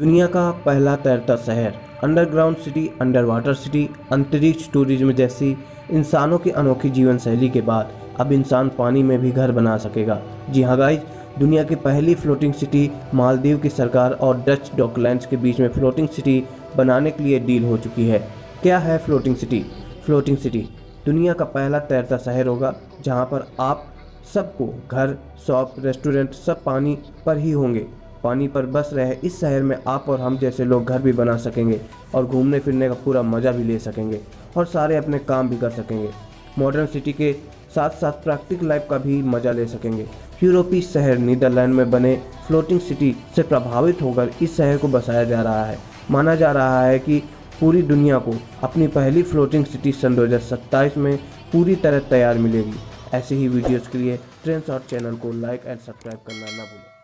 दुनिया का पहला तैरता शहर, underground city, under water city, अंतरिक्ष टूरिज्म जैसी इंसानों की अनोखी जीवन शैली के बाद अब इंसान पानी में भी घर बना सकेगा। जी हाँ गाइज, दुनिया की पहली फ्लोटिंग सिटी मालदीव की सरकार और डच डॉकलैंड्स के बीच में फ्लोटिंग सिटी बनाने के लिए डील हो चुकी है। क्या है फ्लोटिंग सिटी? फ्लोटिंग सिटी दुनिया का पहला तैरता शहर होगा जहाँ पर आप सबको घर, शॉप, रेस्टोरेंट सब पानी पर ही होंगे। पानी पर बस रहे इस शहर में आप और हम जैसे लोग घर भी बना सकेंगे और घूमने फिरने का पूरा मज़ा भी ले सकेंगे और सारे अपने काम भी कर सकेंगे। मॉडर्न सिटी के साथ साथ प्रैक्टिकल लाइफ का भी मज़ा ले सकेंगे। यूरोपीय शहर नीदरलैंड में बने फ्लोटिंग सिटी से प्रभावित होकर इस शहर को बसाया जा रहा है। माना जा रहा है कि पूरी दुनिया को अपनी पहली फ्लोटिंग सिटी सन 2027 में पूरी तरह तैयार मिलेगी। ऐसे ही वीडियोज़ के लिए ट्रेंड्स और चैनल को लाइक एंड सब्सक्राइब करना ना भूलें।